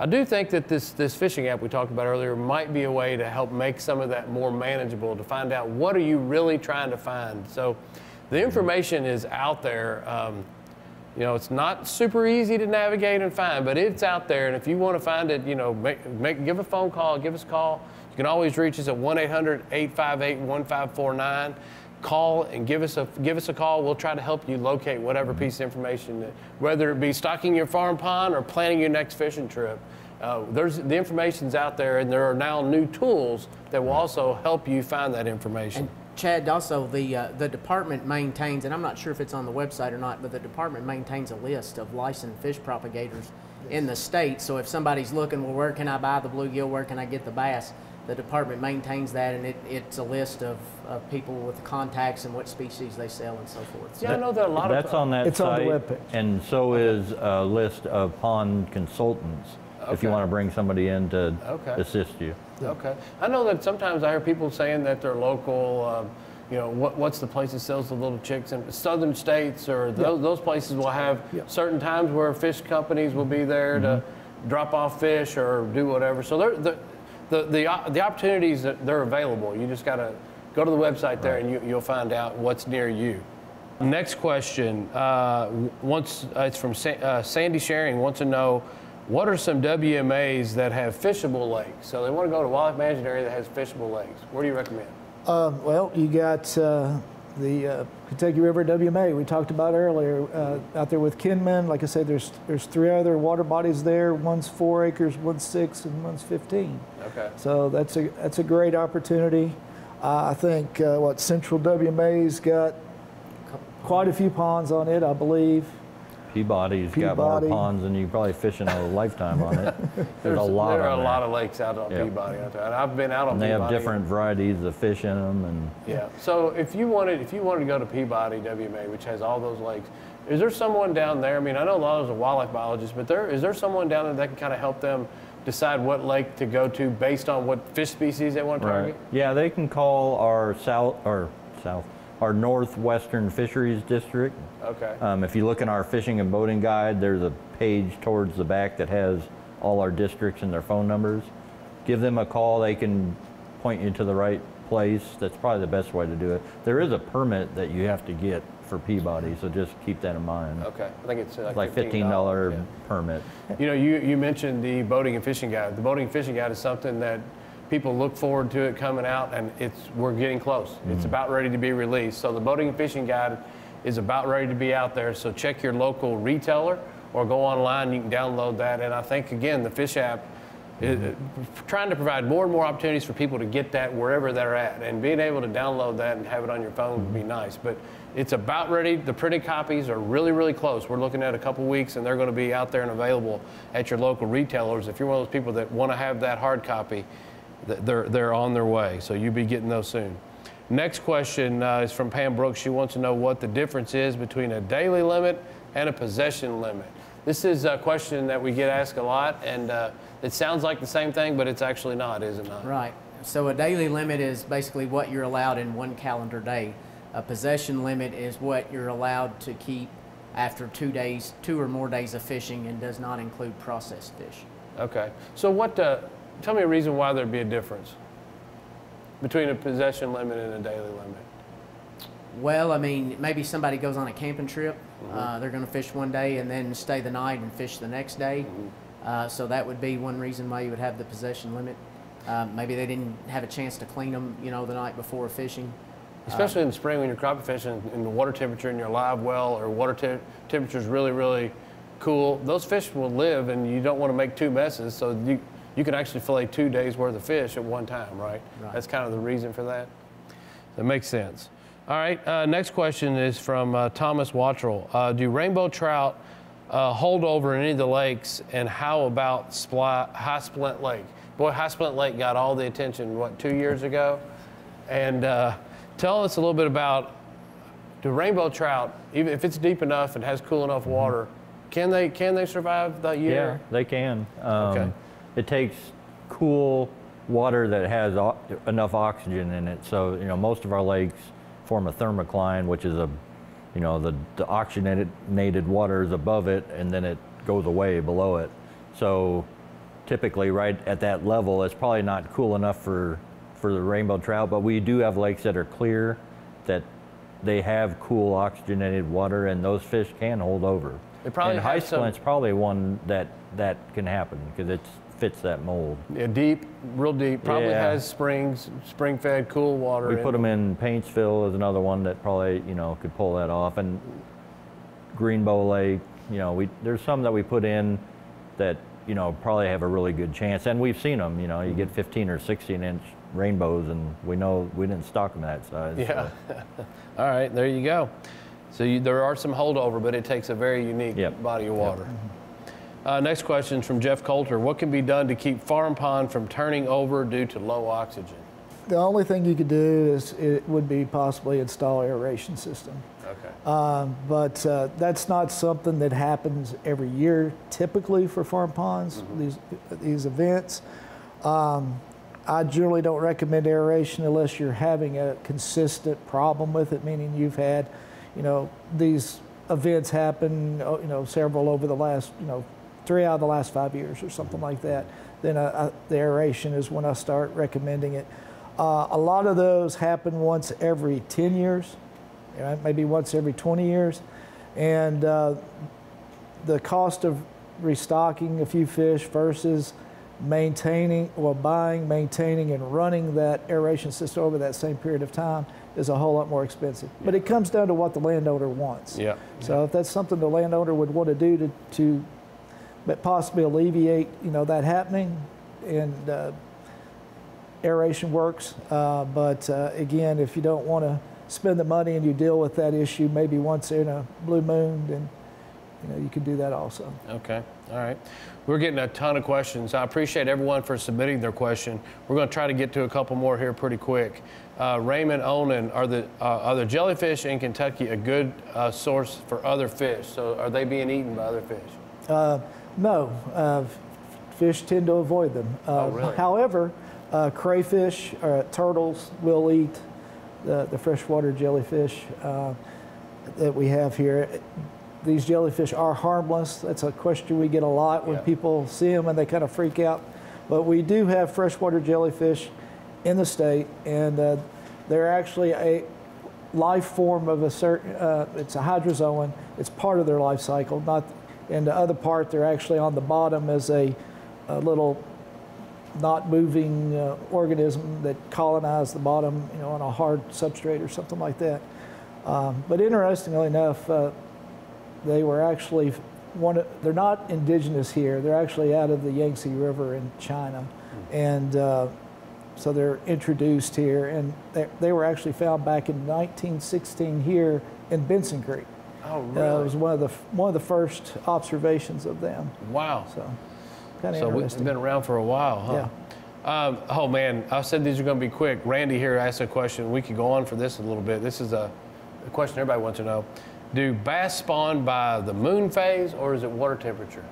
I do think that this, this fishing app we talked about earlier might be a way to help make some of that more manageable, to find out what are you really trying to find. So the information is out there. Um, you know, it's not super easy to navigate and find, but it's out there. And if you want to find it, you know, make, make, give a phone call, give us a call. You can always reach us at one eight hundred, eight five eight, one five four nine. Call and give us a give us a call. We'll try to help you locate whatever piece of information, that, whether it be stocking your farm pond or planning your next fishing trip. Uh, there's the information's out there, and there are now new tools that will also help you find that information. And Chad, also the uh, the department maintains, and I'm not sure if it's on the website or not, but the department maintains a list of licensed fish propagators in the state. So if somebody's looking, well, where can I buy the bluegill? Where can I get the bass? The department maintains that, and it, it's a list of, of people with the contacts and what species they sell and so forth. So yeah, I know there are a lot that's of That's on that it's site, on the web page. And so is a list of pond consultants, okay, if you want to bring somebody in to okay. assist you. Okay. I know that sometimes I hear people saying that they're local, um, you know, what, what's the place that sells the little chicks in southern states, or those, yep. those places will have yep. certain times where fish companies will be there mm-hmm. to drop off fish or do whatever. So they're, they're The, the, the opportunities, that they're available. You just gotta go to the website there and you, you'll find out what's near you. Next question, uh, once, uh, it's from Sa uh, Sandy Sharing, wants to know, what are some W M As that have fishable lakes? So they wanna go to wildlife management area that has fishable lakes. Where do you recommend? Uh, well, you got uh, the uh, Kentucky River W M A we talked about earlier, uh, out there with Kenman. Like I said, there's, there's three other water bodies there. One's four acres, one's six, and one's fifteen. Okay. So that's a that's a great opportunity. Uh, I think uh, what Central W M A's got quite a few ponds on it, I believe. Peabody's Peabody. got more ponds than you probably fish in a lifetime on it. There's, There's a lot. There are on a lot there. of lakes out on yep. Peabody out there. And I've been out on. And Peabody. They have different varieties of fish in them, and yeah. So if you wanted, if you wanted to go to Peabody W M A, which has all those lakes, is there someone down there? I mean, I know a lot of those are wildlife biologists, but there is there someone down there that can kind of help them decide what lake to go to based on what fish species they want to target? Right. Yeah, they can call our south or south our Northwestern Fisheries District. Okay. Um, if you look in our fishing and boating guide, there's a page towards the back that has all our districts and their phone numbers. Give them a call. They can point you to the right place. That's probably the best way to do it. There is a permit that you have to get for Peabody, so just keep that in mind. Okay, I think it's uh, like fifteen dollar yeah. permit. You know, you, you mentioned the boating and fishing guide. The boating and fishing guide is something that people look forward to it coming out, and it's we're getting close. Mm-hmm. It's about ready to be released. So the boating and fishing guide is about ready to be out there, so check your local retailer or go online, you can download that. And I think, again, the Fish app is mm-hmm. trying to provide more and more opportunities for people to get that wherever they're at, and being able to download that and have it on your phone mm-hmm. would be nice. But it's about ready. The printed copies are really, really close. We're looking at a couple weeks, and they're going to be out there and available at your local retailers. If you're one of those people that want to have that hard copy, they're, they're on their way, so you'll be getting those soon. Next question uh, is from Pam Brooks. She wants to know what the difference is between a daily limit and a possession limit. This is a question that we get asked a lot, and uh, it sounds like the same thing, but it's actually not, is it not? Right. So a daily limit is basically what you're allowed in one calendar day. A possession limit is what you're allowed to keep after two days, two or more days of fishing, and does not include processed fish. Okay. So what, uh, tell me a reason why there'd be a difference between a possession limit and a daily limit. Well, I mean, maybe somebody goes on a camping trip. Mm-hmm. uh, they're going to fish one day and then stay the night and fish the next day. Mm-hmm. uh, so that would be one reason why you would have the possession limit. Uh, maybe they didn't have a chance to clean them, you know, the night before fishing. Especially in the spring when you're crappie fishing and the water temperature in your live well or water te temperature is really, really cool, those fish will live, and you don't want to make two messes. So you, you can actually fillet two days worth of fish at one time, right? right? That's kind of the reason for that. That makes sense. All right, uh, next question is from uh, Thomas Wattrell. Uh, do rainbow trout uh, hold over in any of the lakes, and how about Spli High Splint Lake? Boy, High Splint Lake got all the attention, what, two years ago? And uh, tell us a little bit about, do rainbow trout, even if it's deep enough and has cool enough water, can they can they survive the year? Yeah, they can. Um, okay. It takes cool, water that has enough oxygen in it. So, you know, most of our lakes form a thermocline, which is a, you know, the, the oxygenated water is above it and then it goes away below it. So typically right at that level, it's probably not cool enough for, for the rainbow trout, but we do have lakes that are clear, that they have cool oxygenated water, and those fish can hold over. They probably and high splint's some... probably one that, that can happen because it fits that mold. Yeah, deep, real deep, probably yeah. has springs, spring-fed, cool water. We in put them in Paintsville is another one that probably, you know, could pull that off. And Greenbow Lake, you know, we there's some that we put in that, you know, probably have a really good chance. And we've seen them, you know, you get fifteen or sixteen inch rainbows, and we know we didn't stock them that size. Yeah. So. All right, there you go. So you, there are some holdover, but it takes a very unique yep. body of water. Yep. Uh, next question is from Jeff Coulter. What can be done to keep farm pond from turning over due to low oxygen? The only thing you could do is it would be possibly install an aeration system. Okay. Um, but uh, that's not something that happens every year typically for farm ponds, mm-hmm. these, these events. Um, I generally don't recommend aeration unless you're having a consistent problem with it, meaning you've had, you know, these events happen, you know, several over the last, you know, three out of the last five years or something like that. Then I, I, the aeration is when I start recommending it. Uh, a lot of those happen once every ten years, you know, maybe once every twenty years. And uh, the cost of restocking a few fish versus maintaining, well, buying, maintaining, and running that aeration system over that same period of time is a whole lot more expensive. Yeah. But it comes down to what the landowner wants. Yeah. So yeah. if that's something the landowner would want to do to, to but possibly alleviate, you know, that happening, and uh, aeration works. Uh, but uh, again, if you don't want to spend the money and you deal with that issue maybe once in a blue moon, then you know, you can do that also. Okay, all right. We're getting a ton of questions. I appreciate everyone for submitting their question. We're gonna try to get to a couple more here pretty quick. Uh, Raymond Onan, are the, uh, are the jellyfish in Kentucky a good uh, source for other fish? So are they being eaten by other fish? Uh, no, uh, fish tend to avoid them. Uh, oh, really? However, uh, crayfish, uh, turtles will eat the, the freshwater jellyfish uh, that we have here. These jellyfish are harmless. That's a question we get a lot when yeah. people see them and they kind of freak out. But we do have freshwater jellyfish in the state, and uh, they're actually a life form of a certain, uh, it's a hydrozoan. It's part of their life cycle. Not, and the other part, they're actually on the bottom as a, a little not moving uh, organism that colonized the bottom, you know, on a hard substrate or something like that. Um, but interestingly enough, uh, they were actually, one of, they're not indigenous here, they're actually out of the Yangtze River in China. Mm-hmm. And uh, so they're introduced here, and they, they were actually found back in nineteen sixteen here in Benson Creek. Oh, really? Uh, it was one of the one of the first observations of them. Wow. So, kind of interesting. So we've been around for a while, huh? Yeah. Um, oh man, I said these are going to be quick. Randy here asked a question. We could go on for this a little bit. This is a, a question everybody wants to know. Do bass spawn by the moon phase, or is it water temperature?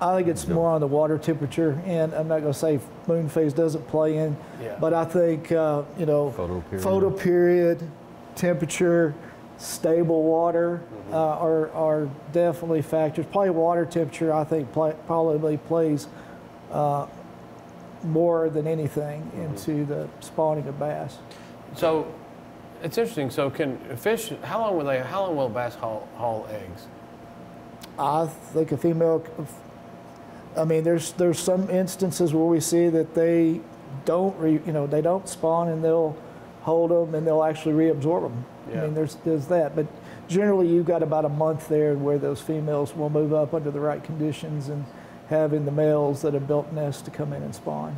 I think it's more on the water temperature, and I'm not going to say moon phase doesn't play in, yeah. but I think uh, you know, photo period, photo period temperature, stable water uh, are, are definitely factors. Probably water temperature, I think, play, probably plays uh, more than anything mm-hmm. into the spawning of bass. So it's interesting. So can fish, how long will they, how long will bass haul, haul eggs? I think a female, I mean, there's, there's some instances where we see that they don't, re, you know, they don't spawn and they'll hold them and they'll actually reabsorb them. Yeah. I mean, there's, there's that, but generally you've got about a month there where those females will move up under the right conditions and having the males that have built nests to come in and spawn.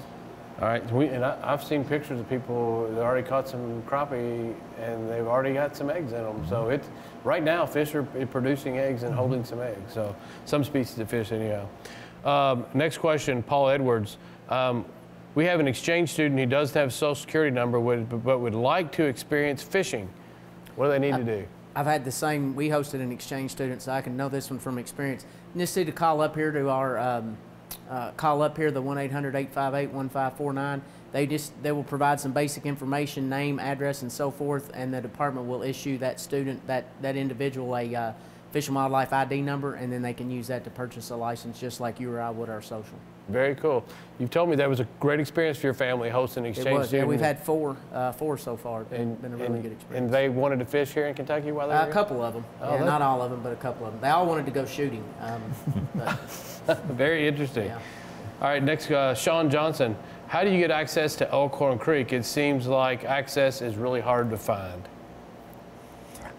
All right, we, and I, I've seen pictures of people that already caught some crappie and they've already got some eggs in them. So it's, right now fish are producing eggs and holding some eggs. So some species of fish anyhow. Um, next question, Paul Edwards. Um, we have an exchange student who doesn't have a social security number would, but would like to experience fishing. What do they need I, to do? I've had the same. We hosted an exchange student, so I can know this one from experience. You just need to call up here to our um, uh, call up here, the one eight hundred, eight five eight, one five four nine. They just they will provide some basic information, name, address, and so forth, and the department will issue that student, that that individual, a uh, Fish and Wildlife I D number, and then they can use that to purchase a license, just like you or I would our social. Very cool. You've told me that was a great experience for your family hosting an exchange. It was. Yeah, we've had four, uh, four so far. It's and, been a really and, good experience. And they wanted to fish here in Kentucky while they were uh, a couple here? of them. Oh, yeah, not all of them, but a couple of them. They all wanted to go shooting. Um, Very interesting. Yeah. All right, next, uh, Sean Johnson. How do you get access to Elkhorn Creek? It seems like access is really hard to find.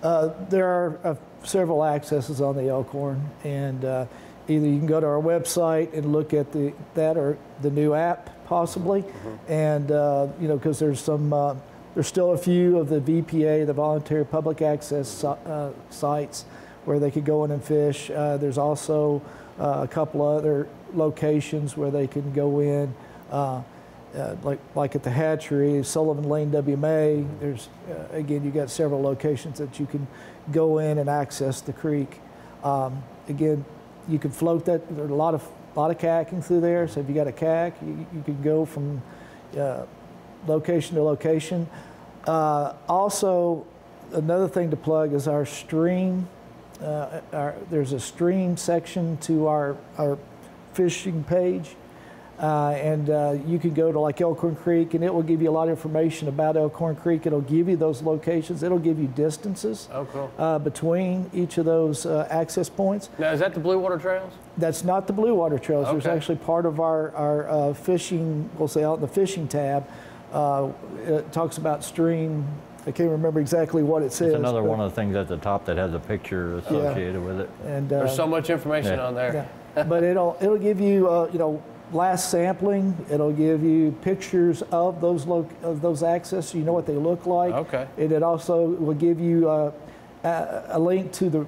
Uh, there are uh, several accesses on the Elkhorn, and uh, either you can go to our website and look at the that or the new app possibly, mm-hmm. and uh, you know, because there's some uh, there's still a few of the V P A, the voluntary public access so, uh, sites where they could go in and fish. Uh, there's also uh, a couple other locations where they can go in. Uh, Uh, like like at the hatchery, Sullivan Lane W M A. There's uh, again, you got several locations that you can go in and access the creek. Um, again, you can float that. There's a lot of lot of kayaking through there. So if you got a kayak, you, you can go from uh, location to location. Uh, also, another thing to plug is our stream. Uh, our, there's a stream section to our our fishing page. Uh, and uh, you can go to like Elkhorn Creek, and it will give you a lot of information about Elkhorn Creek. It'll give you those locations. It'll give you distances oh, cool. uh, between each of those uh, access points. Now, is that the Blue Water Trails? That's not the Blue Water Trails. Okay. There's actually part of our, our uh, fishing, we'll say out in the fishing tab, uh, it talks about stream. I can't remember exactly what it says. It's another one of the things at the top that has a picture associated yeah. with it. And, uh, there's so much information yeah. on there. Yeah. But it'll, it'll give you, uh, you know, last sampling. It'll give you pictures of those lo of those access, so you know what they look like. Okay. And it also will give you uh, a, a link to the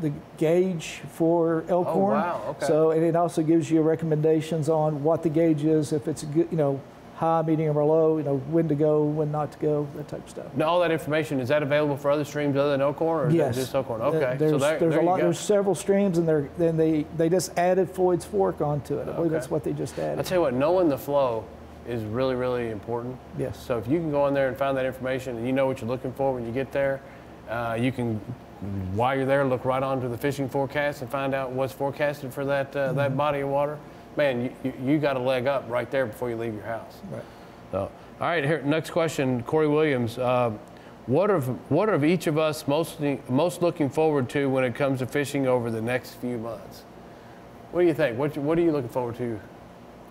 the gauge for Elkhorn. Oh, wow. Okay. So, and it also gives you recommendations on what the gauge is, if it's good, you know, high, medium, or low. You know, when to go, when not to go, that type of stuff. Now, all that information, is that available for other streams other than Elkhorn, or is yes. that just Elkhorn? Okay. There's, so there, there's there a lot. Go. There's several streams, and they're then they they just added Floyd's Fork onto it. I believe okay. that's what they just added. I tell you what, knowing the flow is really really important. Yes. So if you can go in there and find that information, and you know what you're looking for when you get there, uh, you can. While you're there, look right onto the fishing forecast and find out what's forecasted for that uh, mm-hmm. that body of water. Man, you, you got a leg up right there before you leave your house. Right. So, all right, here, next question, Corey Williams. Uh, what, are, what are each of us mostly, most looking forward to when it comes to fishing over the next few months? What do you think? What, what are you looking forward to?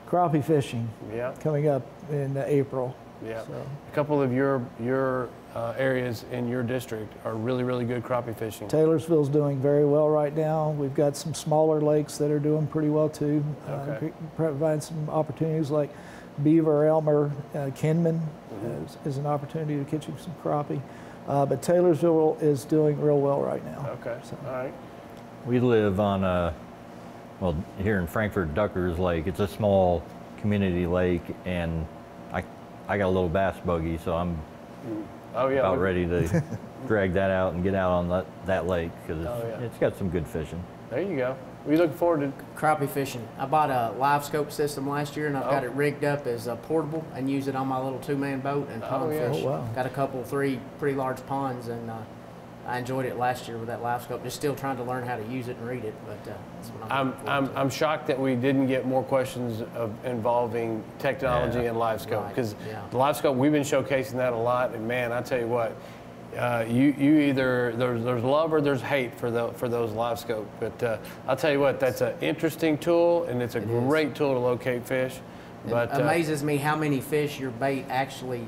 Crappie fishing yeah. coming up in uh, April. Yeah, so. A couple of your, your uh, areas in your district are really, really good crappie fishing. Taylorsville's doing very well right now. We've got some smaller lakes that are doing pretty well too. Okay. Uh, providing some opportunities like Beaver, Elmer, uh, Kenman mm-hmm. is, is an opportunity to catch some crappie. Uh, but Taylorsville is doing real well right now. Okay, so. All right. We live on, a, well, here in Frankfort, Duckers Lake. It's a small community lake, and I got a little bass buggy, so I'm oh, yeah, about ready to drag that out and get out on that, that lake, because it's, oh, yeah. it's got some good fishing. There you go. What are you looking forward to? Crappie fishing. I bought a LiveScope system last year, and I've oh. got it rigged up as a portable and use it on my little two-man boat and pond oh, yeah. fish. Oh, wow. Got a couple, three pretty large ponds, and uh, I enjoyed it last year with that LiveScope. Just still trying to learn how to use it and read it, but uh, that's what I'm I'm, I'm, I'm shocked that we didn't get more questions of involving technology yeah. and LiveScope, because right. yeah. the LiveScope, we've been showcasing that a lot, and man, I tell you what, uh, you you either there's there's love or there's hate for the for those LiveScope, but uh, I'll tell you what, that's an interesting tool, and it's a it great is. tool to locate fish. But it amazes uh, me how many fish your bait actually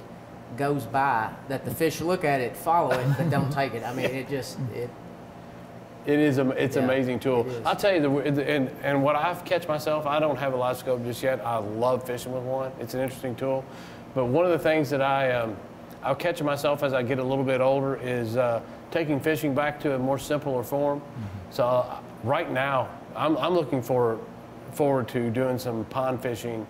goes by, that the fish look at it, follow it, but don't take it. I mean, it just it. It is a it's yeah, amazing tool. I'll tell you the and and what I've catch myself. I don't have a live scope just yet. I love fishing with one. It's an interesting tool, but one of the things that I um, I'll catch myself as I get a little bit older is uh, taking fishing back to a more simpler form. Mm-hmm. So uh, right now, I'm I'm looking for forward to doing some pond fishing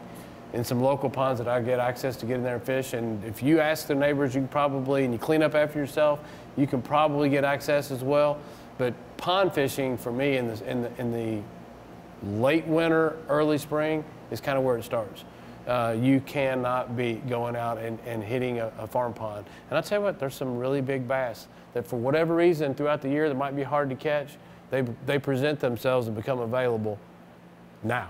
in some local ponds that I get access to get in there and fish. And if you ask the neighbors, you can probably, and you clean up after yourself, you can probably get access as well. But pond fishing for me in the, in the, in the late winter, early spring is kind of where it starts. Uh, you cannot be going out and, and hitting a, a farm pond. And I'll tell you what, there's some really big bass that for whatever reason throughout the year that might be hard to catch, they, they present themselves and become available now.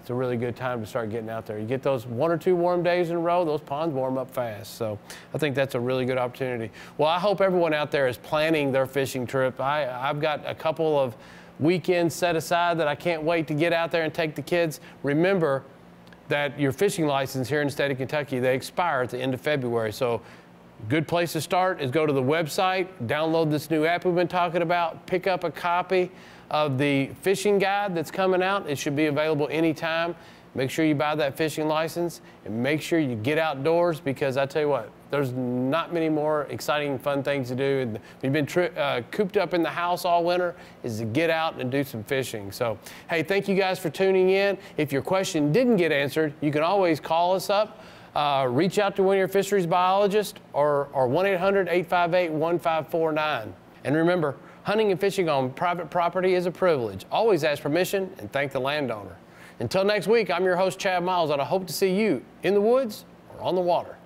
It's a really good time to start getting out there. You get those one or two warm days in a row, those ponds warm up fast. So I think that's a really good opportunity. Well, I hope everyone out there is planning their fishing trip. I, I've got a couple of weekends set aside that I can't wait to get out there and take the kids. Remember that your fishing license here in the state of Kentucky, they expire at the end of February. So a good place to start is go to the website, download this new app we've been talking about, pick up a copy of the fishing guide that's coming out. It should be available anytime. Make sure you buy that fishing license and make sure you get outdoors, because I tell you what, there's not many more exciting, fun things to do. And we've been tri uh, cooped up in the house all winter, is to get out and do some fishing. So, hey, thank you guys for tuning in. If your question didn't get answered, you can always call us up, uh, reach out to one of your fisheries biologists, or, or one eight hundred, eight five eight, one five four nine. And remember, hunting and fishing on private property is a privilege. Always ask permission and thank the landowner. Until next week, I'm your host, Chad Miles, and I hope to see you in the woods or on the water.